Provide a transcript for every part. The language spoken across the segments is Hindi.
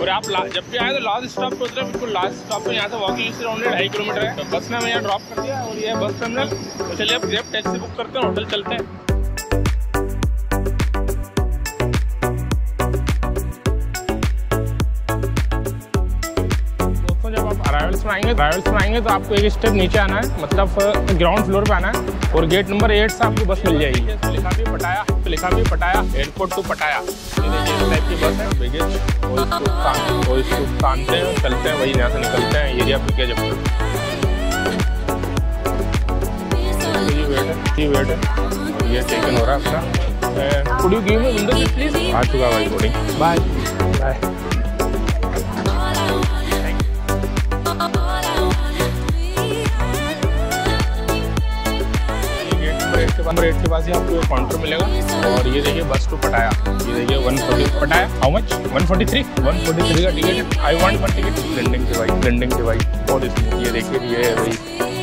और आप जब भी आए तो लास्ट स्टॉप पे उतरे, बिल्कुल लास्ट स्टॉप पे। यहाँ से वॉकिंग से ओनली 2.5 किलोमीटर है। तो बस ने हमें यहाँ ड्रॉप कर दिया और ये बस टर्मिनल। तो चलिए अब ग्रैब टैक्सी बुक करते हैं, होटल चलते हैं। दोस्तों जब आप अराइवल्स में आएंगे तो आपको एक स्टेप नीचे आना है, मतलब ग्राउंड फ्लोर पे आना है और गेट नंबर 8 से आपको बस मिल जाएगी। लिखा भी पटाया एयरपोर्ट टू पटाया। ये टाइप की बस है, बिगेस्ट वो इसको तानते हैं, चलते हैं, वही यहाँ से निकलते हैं। एरिया पे क्या जब वेट है और ये टेकन हो रहा है आपका। Could you give me window please? आ चुका भाई, थोड़ी बाय। रेट के पास ही आपको काउंटर मिलेगा। और ये देखिए बस टू पटाया, ये देखिए 140 पटाया। How much? 143 का ticket. I want one ticket. ब्लेंडिंग से भाई बहुत स्मूथ। ये देखिए ये भाई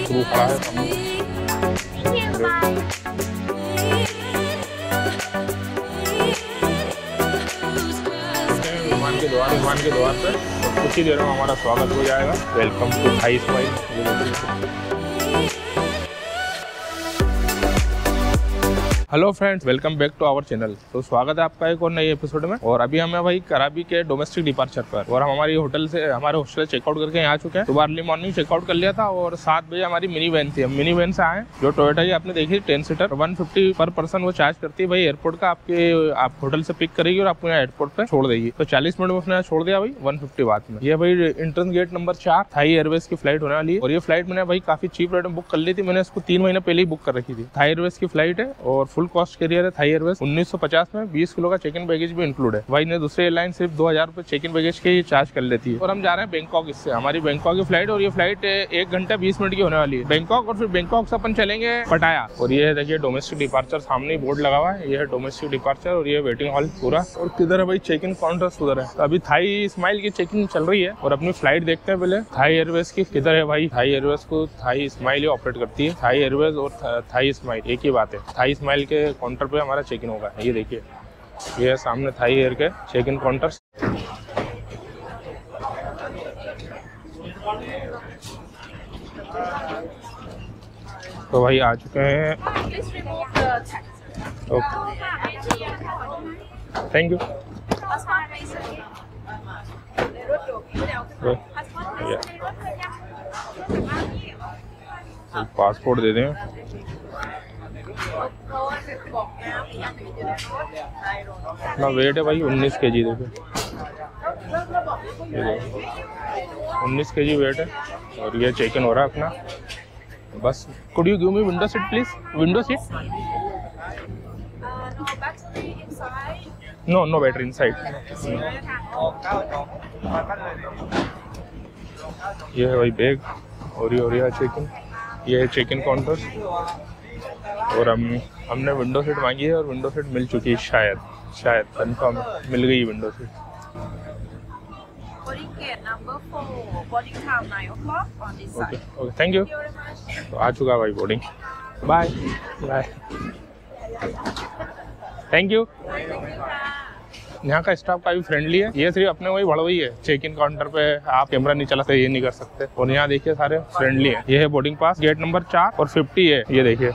शुरू खड़ा है। विमान के द्वार पर कुछ ही देर में हमारा स्वागत हो जाएगा। Welcome to Thai Smile. Hello friends, welcome back to our channel. तो स्वागत है आपका एक और नए एपिसोड में। और अभी हमें भाई कराबी के डोमेस्टिक डिपार्चर पर और हमारे होस्टल चेकआउट करके यहाँ आ चुके हैं। तो अर्ली मॉर्निंग चेकआउट कर लिया था और 7 बजे हमारी मिनी वैन थी। हम मिनी वैन से आए जो टोयोटा की आपने देखी 10 सीटर। 150 पर पर्सन वो चार्ज करती है भाई। एयरपोर्ट का आप होटल से पिक करेगी और आपको यहाँ एयरपोर्ट पर छोड़ देगी। तो 40 मिनट में उसने यहाँ छोड़ दिया भाई 150 बात में। यह भाई entrance gate number 4 Thai Airways की फ्लाइट होने वाली है। और ये फ्लाइट मैंने भाई काफी चीप रेट में बुक कर ली थी। मैंने इसको 3 महीने पहले ही बुक कर रखी थी। थाई एयरवेज की फ्लाइट है और फुल कॉस्ट कैरियर है थाई एयरवेज। 1950 में 20 किलो का चेक इन बैगेज भी इंक्लूड है। भाई ने दूसरे एयरलाइन सिर्फ 2000 रुपए चेक इन बैगेज के चार्ज कर लेती है। और हम जा रहे हैं बैंकॉक। इससे हमारी बैंकॉक की फ्लाइट और ये फ्लाइट 1 घंटा 20 मिनट की होने वाली है बैंकॉक। और फिर बैंकॉक से अपन चलेंगे पटाया। और ये देखिए डोमेस्टिक डिपार्चर, सामने बोर्ड लगा हुआ है। ये है डोमेस्टिक डिपार्चर और ये वेटिंग हॉल पूरा। और किधर है भाई चेक इन काउंटर्स, उधर है। तो अभी थाई स्माइल की चेक इन चल रही है और अपनी फ्लाइट देखते हैं पहले थाई एयरवेज की किधर है भाई। थाई एयरवेज को थाई स्माइल ऑपरेट करती है। थाई एयरवेज और थाई स्माइल एक ही बात है। थाई स्माइल के काउंटर पे हमारा चेक इन होगा। ये देखिए ये सामने थाई एयर के चेक इन काउंटर। तो भाई आ चुके हैं। Okay thank you. पासपोर्ट दे दें ना। वेट है भाई 19 kg। देखो 19 kg वेट है। और ये चेक इन हो रहा है अपना bus. Could you give me window seat please? Window seat? No battery inside. ये है भाई बैग और ये चेक इन। ये है चेक इन काउंटर। और हमने विंडो सीट मांगी है और विंडो सीट मिल चुकी है। शायद कंफर्म मिल गई window seat. Okay thank you. तो आ चुका भाई बोर्डिंग। बाय। Thank you. यहाँ का स्टाफ काफी फ्रेंडली है। ये सिर्फ अपने वही भड़वई है। चेक इन काउंटर पे आप कैमरा नहीं चला सकते, ये नहीं कर सकते। और यहाँ देखिए सारे फ्रेंडली है। ये है बोर्डिंग पास गेट नंबर 4 और 50 है। ये देखिए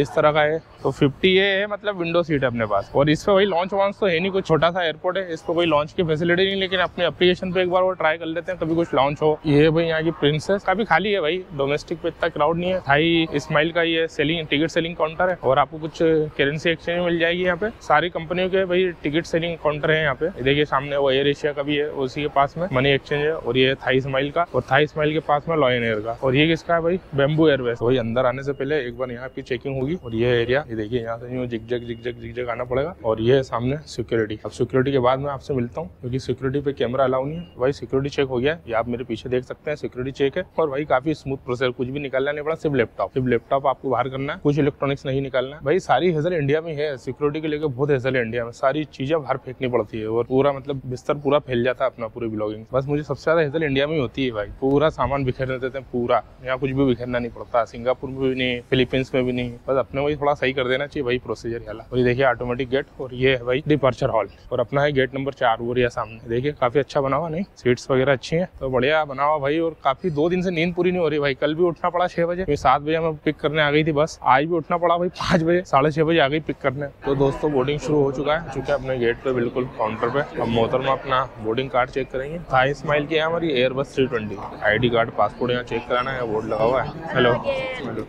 इस तरह का है। तो 50 ये है मतलब विंडो सीट है अपने पास। और इस पर वही लॉन्च वॉन्च तो है नहीं, कुछ छोटा सा एयरपोर्ट है। इस पर कोई लॉन्च की फैसिलिटी नहीं, लेकिन अपने एप्लीकेशन पे एक बार वो ट्राई कर लेते हैं कभी कुछ लॉन्च हो। ये भाई यहाँ की प्रिंसेस काफी खाली है भाई। डोमेस्टिक पे इतना क्राउड नहीं है। थाई स्माइल का ये टिकट सेलिंग काउंटर है और आपको कुछ करेंसी एक्सचेंज मिल जाएगी यहाँ पे। सारी कंपनियों के भाई टिकट सेलिंग काउंटर है यहाँ पे। देखिए सामने वो एयर एशिया का भी है, उसी के पास में मनी एक्सचेंज है। और ये थाई स्माइल का और थाई स्माइल के पास में लायन एयर का। और ये किसका है भाई? Bamboo Airways. वही अंदर आने से पहले एक बार यहाँ की चेकिंग होगी। और ये एरिया ये देखिए यहाँ से जिग जग आना पड़ेगा। और ये सामने सिक्योरिटी। अब सिक्योरिटी के बाद मैं आपसे मिलता हूँ क्योंकि सिक्योरिटी पे कैमरा अलाउ नहीं है। भाई सिक्योरिटी चेक हो गया, ये आप मेरे पीछे देख सकते हैं। सिक्योरिटी चेक है और भाई काफी स्मूथ प्रोसेस, कुछ भी निकालना नहीं पड़ा। सिर्फ लैपटॉप आपको बाहर करना है, कुछ इलेक्ट्रॉनिक्स नहीं निकालना है। भाई सारी हेजल इंडिया में है। सिक्योरिटी के लेकर बहुत हेजल है इंडिया में। सारी चीजें बाहर फेंकनी पड़ती है और पूरा मतलब बिस्तर पूरा फैल जाता है अपना, पूरी बिलोंगिंग। बस मुझे सबसे ज्यादा हेजल इंडिया में होती है भाई। पूरा सामान बिखेरने देते हैं पूरा। यहाँ कुछ भी बिखेरना नहीं पड़ता। सिंगापुर में भी नहीं, फिलीपींस में भी नहीं। बस अपने वही थोड़ा सही कर देना चाहिए, वही प्रोसीजर वाला। और ये देखिए ऑटोमेटिक गेट, और ये है भाई डिपार्चर हॉल, और अपना है गेट नंबर 4 वो रिया सामने। देखिए काफी अच्छा बना हुआ, नहीं सीट्स वगैरह अच्छी है, तो बढ़िया बना हुआ भाई। और काफी 2 दिन से नींद पूरी नहीं हो रही भाई, कल भी उठना पड़ा 6 बजे, 7 बजे हमें पिक करने आ गई थी बस, आज भी उठना पड़ा भाई 5 बजे, 6:30 बजे आ गई पिक करने। तो दोस्तों बोर्डिंग शुरू हो चुका है, चूंकि अपने गेट पे बिल्कुल काउंटर पे। अब मोहतरमा अपना बोर्डिंग कार्ड चेक करेंगे, थाई स्माइल की है हमारी एयरबस 320। आईडी कार्ड पासपोर्ट यहाँ चेक कराना है, बोर्ड लगा हुआ है। हेलो हेलो,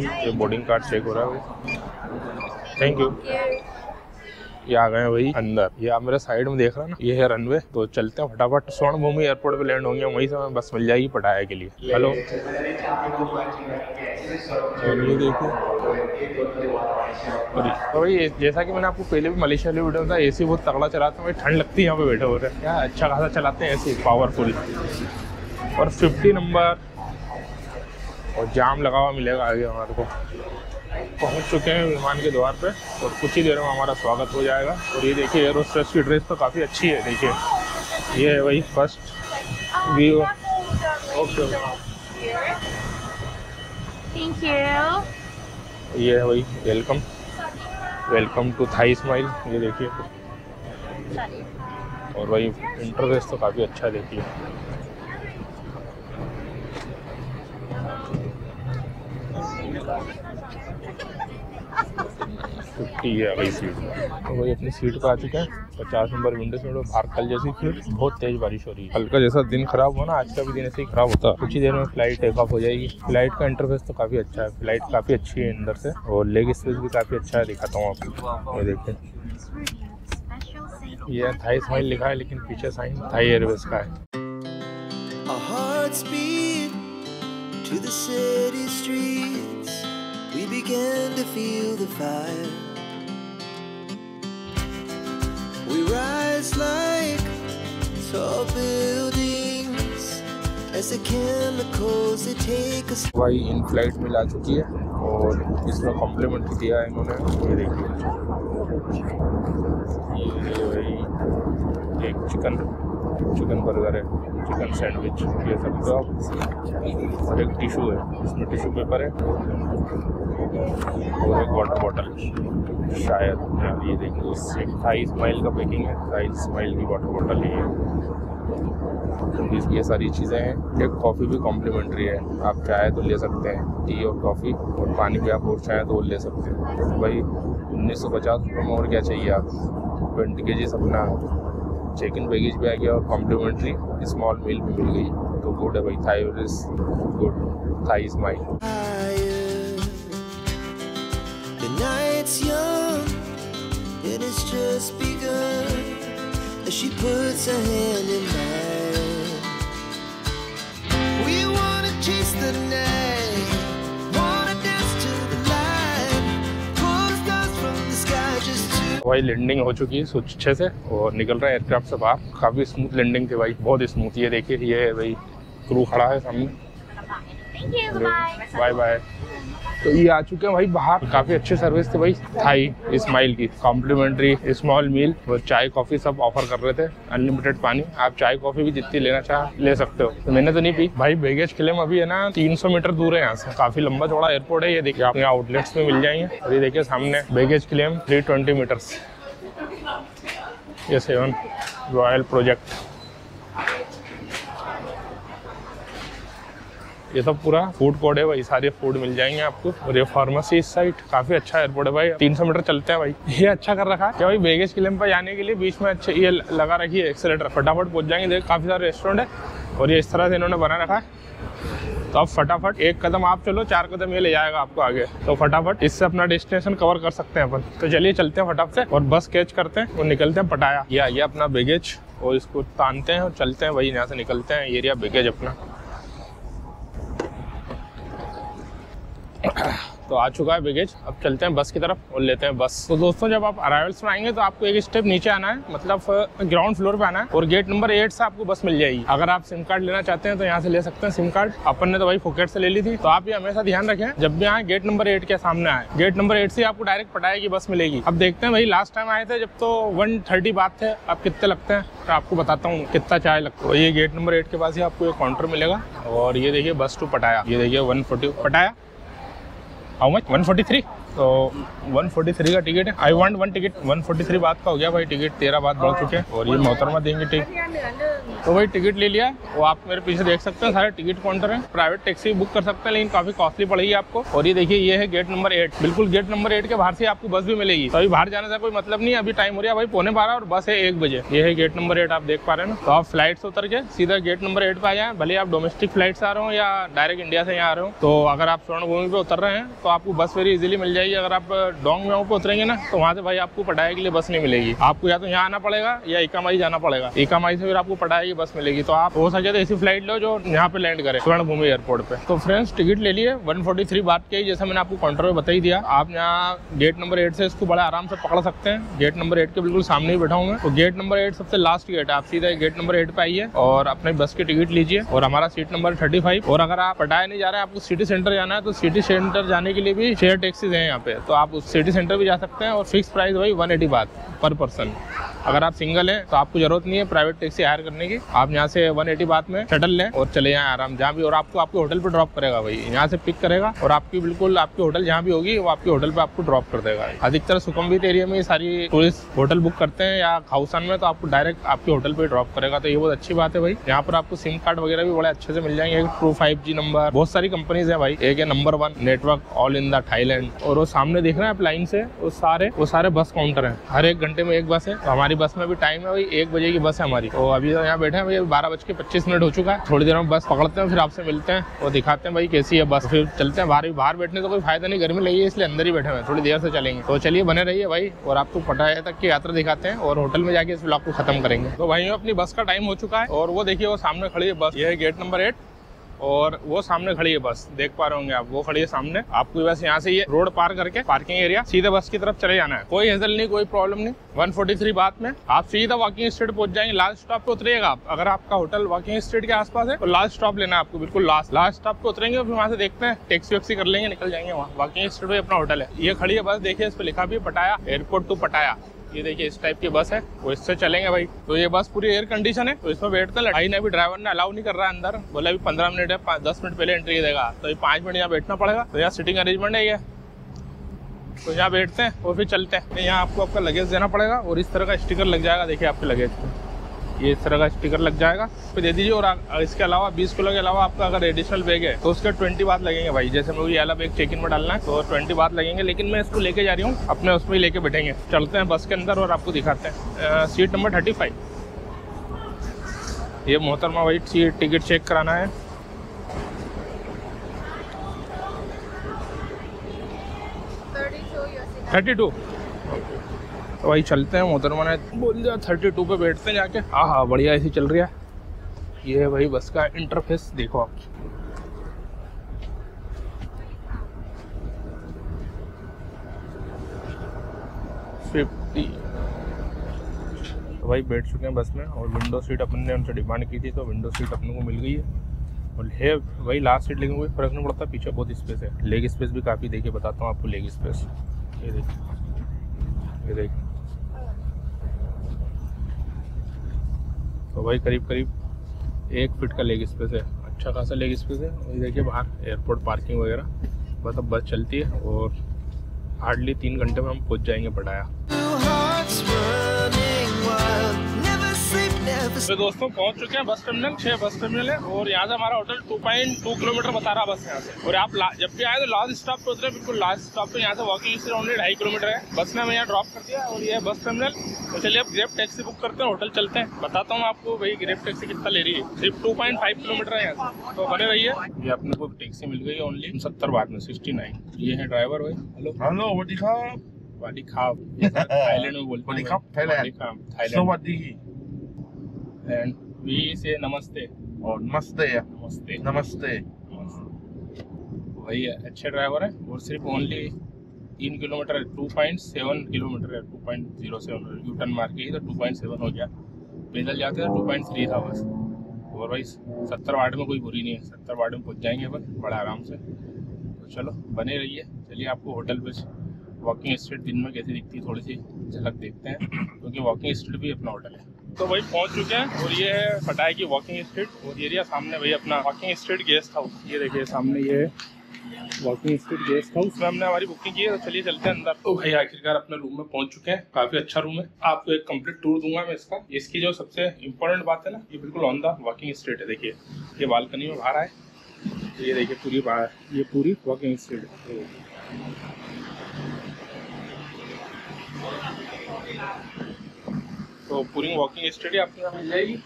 ये बोर्डिंग कार्ड चेक हो रहा है, थैंक यू। ये आ गए भाई अंदर, ये आप मेरे साइड में देख रहे हैं ना, ये है रनवे। तो चलते हैं फटाफट, स्वर्णभूमि एयरपोर्ट पे लैंड होंगे, वहीं से हमें बस मिल जाएगी पटाया के लिए। हेलो, चलिए देखो। और ये जैसा कि मैंने आपको पहले भी मलेशिया वाले वीडियो में बताया, एसी बहुत तगड़ा चलाते हैं, ठंड लगती है यहाँ पे बैठे हो रहे हैं, क्या अच्छा खासा चलाते हैं एसी, पावरफुल। और 50 नंबर और जाम लगा हुआ मिलेगा आगे। हमारे को पहुंच चुके हैं विमान के द्वार पे, और कुछ ही देर में हमारा स्वागत हो जाएगा। और ये देखिए एयर होस्टेस की ड्रेस तो काफ़ी अच्छी है, देखिए ये है वही first view. Okay, thank you. ये है वही welcome, welcome to Thai Smile, ये देखिए। और वही इंटरफेस तो काफ़ी अच्छा है, देखिए है वही सीट। तो वही अपनी सीट पर आ चुके हैं, 50 नंबर विंडो सीट, और बाहर कल जैसी सीट। बहुत तेज बारिश हो रही है, हल्का जैसा दिन खराब हुआ ना, आज का भी दिन ऐसे ही खराब होता। कुछ ही देर में फ्लाइट टेक ऑफ हो जाएगी। फ्लाइट का इंटरफेस तो काफ़ी अच्छा है, फ्लाइट काफ़ी अच्छी है अंदर से, और लेग स्पेस भी काफ़ी अच्छा है, दिखाता हूँ आपको। ये देखिए, यह थाई स्माइल लिखा है, लेकिन पीछे साइन थाई एयरवेज का है। We began to feel the fire. We rise like tall buildings as the chemicals they take us. भाई इन फ्लाइट में ला चुकी है, और इसमें कॉम्प्लीमेंट दिया है इन्होंने। ये देखिए, ये भाई एक चिकन बर्गर है, चिकन सैंडविच ये सब तो आप, और एक टिशू है, इसमें टिशू पेपर है, और एक वाटर बॉटल शायद। ये देखिए, एक थाई स्माइल का पैकिंग है, थाई स्माइल की वाटर बॉटल ये है। ये सारी चीज़ें हैं। एक कॉफ़ी भी कॉम्प्लीमेंट्री है, आप चाहे तो ले सकते हैं, टी और कॉफ़ी और पानी भी आप और चाहे तो वो ले सकते हैं। भाई 1950 रुपये में और क्या चाहिए आप। 20 kg अपना चेक इन बैगेज भी आ गया, और कॉम्प्लीमेंट्री स्मॉल मील भी मिल गई। तो गुड है भाई, Thai Airways good, Thai Smile. भाई लैंडिंग हो चुकी है अच्छे से, और निकल रहा है एयरक्राफ्ट से बाहर। काफ़ी स्मूथ लैंडिंग थी भाई, बहुत स्मूथ। ये देखिए, ये भाई क्रू खड़ा है सामने, बाय बाय। तो ये आ चुके हैं भाई बाहर। काफ़ी अच्छी सर्विस थी भाई थाई स्माइल की, कॉम्प्लीमेंट्री स्मॉल मील और चाय कॉफ़ी सब ऑफर कर रहे थे, अनलिमिटेड पानी। आप चाय कॉफ़ी भी जितनी लेना चाहे ले सकते हो। तो मैंने तो नहीं पी भाई, बैगेज क्लेम अभी है ना 300 मीटर दूर है यहाँ से, काफ़ी लंबा चौड़ा एयरपोर्ट है। ये देखिए, आप यहाँ आउटलेट्स में मिल जाएंगे। और ये देखिए सामने बैगेज क्लेम 320 मीटर्स, ये 7 रॉयल प्रोजेक्ट। ये सब पूरा फूड कोर्ट है भाई, सारे फूड मिल जाएंगे आपको। और ये फार्मेसी इस साइड, काफी अच्छा एयरपोर्ट है भाई। 300 मीटर चलते हैं भाई। ये अच्छा कर रखा है क्या भाई, बैगेज क्लेम पर जाने के लिए बीच में अच्छा ये लगा रखी है एक्सेलेटर, फटाफट पहुंच जाएंगे। देखो काफी सारे रेस्टोरेंट है, और ये इस तरह से इन्होंने बना रखा है, तो आप फटाफट 1 कदम आप चलो, 4 कदम ये ले जाएगा आपको आगे। तो फटाफट इससे अपना डेस्टिनेशन कवर कर सकते हैं अपन। तो चलिए चलते हैं फटाफट से, और बस कैच करते हैं और निकलते हैं पटाया। ये अपना बैगेज, और इसको तानते हैं और चलते हैं भाई, यहाँ से निकलते हैं। एरिया बैगेज अपना तो आ चुका है बैगेज। अब चलते हैं बस की तरफ और लेते हैं बस। तो दोस्तों जब आप अराइवल्स में आएंगे तो आपको एक स्टेप नीचे आना है, मतलब ग्राउंड फ्लोर पे आना है, और गेट नंबर 8 से आपको बस मिल जाएगी। अगर आप सिम कार्ड लेना चाहते हैं तो यहाँ से ले सकते हैं सिम कार्ड। अपन ने तो भाई पॉकेट से ले ली थी। तो आप ये हमेशा ध्यान रखें, जब भी आए गेट नंबर 8 के सामने आए, गेट नंबर 8 से आपको डायरेक्ट पटाया की बस मिलेगी। अब देखते हैं भाई, लास्ट टाइम आए थे जब तो 130 बात थे, अब कितने लगते हैं तो आपको बताता हूँ कितना चाय लगता है। ये गेट नंबर 8 के पास ही आपको एक काउंटर मिलेगा, और ये देखिए बस टू पटाया। ये देखिए 140 पटाया, हाउ मच 143। तो 143 का टिकट है। I want one ticket. 143 बात का हो गया भाई, टिकट 13 बात बढ़ चुके हैं और ये मोहतरमा देंगे टिकट। तो भाई टिकट ले लिया, वो आप मेरे पीछे देख सकते हैं, सारे टिकट काउंटर हैं। प्राइवेट टैक्सी बुक कर सकते हैं लेकिन काफ़ी कॉस्टली पड़ेगी आपको। और ये देखिए ये है गेट नंबर 8, बिल्कुल गेट नंबर 8 के बाहर से आपको बस भी मिलेगी। तो अभी बाहर जाने का कोई मतलब नहीं, अभी टाइम हो रहा है भाई 11:15 और बस है 1 बजे। ये है गेट नंबर 8, आप देख पा रहे हैं ना। तो आप फ्लाइट से उतर के सीधा गेट नंबर 8 पर आ जाए, भले आप डोमेस्टिक फ्लाइट से आ रहे हो या डायरेक्ट इंडिया से यहाँ आ रहे हो। तो अगर आप स्वर्णभूमि पर उतर रहे हैं तो आपको बस वेरी इजिली मिल जाएगी। अगर आप डोंग म्यांग पे उतरेंगे ना तो वहाँ से भाई आपको पटाया के लिए बस नहीं मिलेगी, आपको या तो यहाँ आना पड़ेगा या इकामाई जाना पड़ेगा। इकामाई से फिर आपको पटाया की बस मिलेगी। तो आप हो सके तो ऐसी फ्लाइट लो जो यहाँ पे लैंड करे, स्वर्णभूमि एयरपोर्ट पे। तो फ्रेंड्स टिकट ले लिए 143 बात के, जैसा मैंने आपको काउंटर में बता ही दिया। आप यहाँ गेट नंबर 8 से इसको बड़ा आराम से पकड़ सकते हैं। गेट नंबर 8 के बिल्कुल सामने ही बैठा हूँ मैं। तो गेट नंबर 8 सबसे लास्ट गेट है, आप सीधा गेट नंबर 8 पे आइए और अपने बस की टिकट लीजिए। और हमारा सीट नंबर 35। और अगर आप पटाया नहीं जा रहे हैं, आपको सिटी सेंटर जाना है, तो सिटी सेंटर जाने के लिए भी शेयर टैक्सीज हैं यहाँ पे, तो आप उस सिटी सेंटर भी जा सकते हैं। और फिक्स प्राइस वही 180 बात पर पर्सन। अगर आप सिंगल हैं तो आपको जरूरत नहीं है प्राइवेट टैक्सी हायर करने की, आप यहाँ से 180 बात में शटल लें और चले जाएं आराम जहाँ भी। और आपको आपके होटल पे ड्रॉप करेगा भाई, यहाँ से पिक करेगा और आपकी बिल्कुल आपकी होटल जहाँ भी होगी वो आपके होटल पे आपको ड्रॉप कर देगा। अधिकतर सुखमवीत एरिया में सारी टूरिस्ट होटल बुक करते हैं या खाउसान में, तो आपको डायरेक्ट आपके होटल पे ड्रॉप करेगा। तो ये बहुत अच्छी बात है भाई। यहाँ पर आपको सिम कार्ड वगैरह भी बड़े अच्छे से मिल जाएंगे। 2 5G नंबर, बहुत सारी कंपनीज है भाई। एक है number 1 network all in the Thailand. और वो सामने देख रहे हैं आप लाइन से, वो सारे बस काउंटर हैं। हर 1 घंटे में एक बस है। तो हमारी बस में भी टाइम है भाई, 1 बजे की बस है हमारी। तो अभी यहाँ बैठे हैं भाई, 12:25 हो चुका है। थोड़ी देर में बस पकड़ते हैं, फिर आपसे मिलते हैं और दिखाते हैं भाई कैसी है बस, फिर चलते हैं। बाहर बैठने का कोई फायदा नहीं, गर्मी लगी है इसलिए अंदर ही बैठे हैं, थोड़ी देर से चलेंगे। तो चलिए बने रहिए भाई और आपको पटाया तक की यात्रा दिखाते हैं और होटल में जाके इस ब्लॉग को खत्म करेंगे। तो भाई अपनी बस का टाइम हो चुका है और वो देखिए वो सामने खड़ी है बस। ये है गेट नंबर 8 और वो सामने खड़ी है बस, देख पा रहे होंगे आप, वो खड़ी है सामने। आपको बस यहाँ से ये रोड पार करके पार्किंग एरिया सीधा बस की तरफ चले जाना है। कोई हेजल नहीं, कोई प्रॉब्लम नहीं। 143 बात में आप सीधा वॉकिंग स्ट्रीट पहुंच जाएंगे। लास्ट स्टॉप पे उतरिएगा आप। अगर आपका होटल वॉकिंग स्ट्रीट के आसपास है तो लास्ट स्टॉप लेना है आपको, बिल्कुल लास्ट स्टॉप पे उतरेंगे और फिर वहाँ से देखते हैं टैक्सी वैक्सी कर लेंगे, निकल जाएंगे वहाँ। वॉकिंग स्ट्रीट पे अपना होटल है। ये खड़ी है बस, देखिए इस पर लिखा भी पटाया एयरपोर्ट टू पटाया। ये देखिए इस टाइप की बस है, वो इससे चलेंगे भाई। तो ये बस पूरी एयर कंडीशन है, तो इसमें बैठकर लड़ाई ने भी ड्राइवर ने अलाउ नहीं कर रहा है अंदर, बोला अभी 15 मिनट है, 10 मिनट पहले एंट्री देगा। तो ये 5 मिनट यहाँ बैठना पड़ेगा। तो यहाँ सिटिंग अरेंजमेंट है ये, तो यहाँ बैठते हैं और फिर चलते हैं। यहाँ आपको आपका लगेज देना पड़ेगा और इस तरह का स्टिकर लग जाएगा। देखिए आपके लगेज पे ये इस तरह का स्टिकर लग जाएगा, फिर दे दीजिए। और इसके अलावा 20 किलो के अलावा आपका अगर एडिशनल बैग है तो उसके 20 बात लगेंगे भाई। जैसे मेरे को ये वाला बैग चेक इन में डालना है तो 20 बात लगेंगे, लेकिन मैं इसको लेके जा रही हूँ अपने उसमें ही लेके बैठेंगे। चलते हैं बस के अंदर और आपको दिखाते हैं। Seat number 35। ये मोहतरमा भाई सीट टिकट चेक कराना है। तो भाई चलते हैं, मोहतरमा ने बोल दिया 32 पे बैठते हैं जाके। हाँ हाँ बढ़िया ऐसी चल रही है। ये है भाई बस का इंटरफेस, देखो आप। तो भाई बैठ चुके हैं बस में और विंडो सीट अपन ने उनसे डिमांड की थी तो विंडो सीट अपने को मिल गई है। और है वही लास्ट सीट, लेकिन कोई फर्क नहीं पड़ता, पीछे बहुत स्पेस है। लेग स्पेस भी काफ़ी, देखिए बताता हूँ आपको लेग स्पेस। ये देखिए, ये देखिए। तो भाई करीब करीब 1 फीट का लेग स्पेस है, अच्छा खासा लेग स्पेस है। और देखिए बाहर एयरपोर्ट पार्किंग वगैरह। बस अब बस चलती है और हार्डली 3 घंटे में हम पहुँच जाएंगे पटाया। तो दोस्तों पहुंच चुके हैं बस टर्मिनल 6 बस टर्मिनल है और यहाँ से हमारा होटल 2.2 किलोमीटर बता रहा बस यहाँ से। और आप जब भी आए तो लास्ट स्टॉप पे उतरे, बिल्कुल लास्ट स्टॉप पे। यहाँ से वॉकिंग से ओनली 2.5 किलोमीटर है। बस ने हमें यहाँ ड्रॉप कर दिया और ये है बस टर्मिनल। तो चलिए अब ग्रैब टैक्सी बुक करते हैं, होटल चलते हैं। बताता हूँ आपको भाई ग्रैब टैक्सी कितना ले रही है। सिर्फ 2.5 किलोमीटर है यहाँ से, तो बने रही है। ये अपने को टैक्सी मिल गई है ओनली 70 बात में 69। ये है ड्राइवर भाई। हेलो हेलो वाटी खाप, वाटी खाप थाईलैंड में बोलते हैं। थाईलैंड एंड वी से नमस्ते और नमस्ते या नमस्ते नमस्ते। वही अच्छे ड्राइवर है और सिर्फ ओनली 3 किलोमीटर, 2.7 किलोमीटर है, 2.07 यू टर्न मार के ही तो 2.7 हो गया। पैदल जाते हैं 2.3 था बस। और भाई 70 वाट में कोई बुरी नहीं है, 70 वाट में पहुँच जाएंगे बस बड़ा आराम से। तो चलो बने रहिए। चलिए आपको होटल पे वॉकिंग स्ट्रीट दिन में कैसी दिखती है थोड़ी सी झलक देखते हैं, क्योंकि वॉकिंग स्ट्रीट भी अपना होटल है। तो भाई पहुंच चुके हैं और ये है पटाया की वॉकिंग स्ट्रीट और एरिया। सामने भाई अपना वॉकिंग स्ट्रीट गेस्ट हाउस। ये देखिए सामने ये है वॉकिंग स्ट्रीट गेस्ट हाउस में हमने हमारी बुकिंग की है। तो चलिए चलते हैं अंदर। तो भाई आखिरकार अपने रूम में पहुंच चुके हैं। काफी अच्छा रूम है, आपको एक कंप्लीट टूर दूंगा मैं इसका। इसकी जो सबसे इम्पोर्टेंट बात है ना, ये बिल्कुल ऑन द वॉकिंग स्ट्रीट है। देखिए ये बालकनी में बाहर आए, ये देखिए पूरी बाहर, ये पूरी वॉकिंग स्ट्रीट है। तो पूरी वॉकिंग स्ट्रीट ही आपको मिल जाएगी।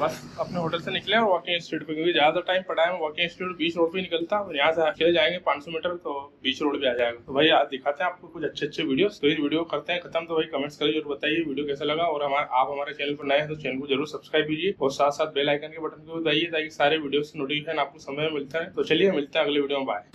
बस अपने होटल से निकले और वॉकिंग स्ट्रीट पे, क्योंकि ज़्यादा टाइम पड़ा है। वॉकिंग स्ट्रीट बीच रोड पे निकलता है और यहाँ से अकेले जाएंगे 500 मीटर तो बीच रोड पे आ जाएगा। तो भाई आज दिखाते हैं आपको कुछ अच्छे अच्छे वीडियोस। तो ये वीडियो करते हैं खत्म। तो भाई कमेंट्स करके जरूर बताइए वीडियो कैसा लगा। और आप हमारे चैनल पर नए हैं तो चैनल को जरूर सब्सक्राइब कीजिए और साथ साथ बेल आइकन के बटन को बताइए ताकि सारे वीडियो से नोटिफिकेशन आपको समय में मिलता है। तो चलिए मिलते हैं अगले वीडियो में। बाय।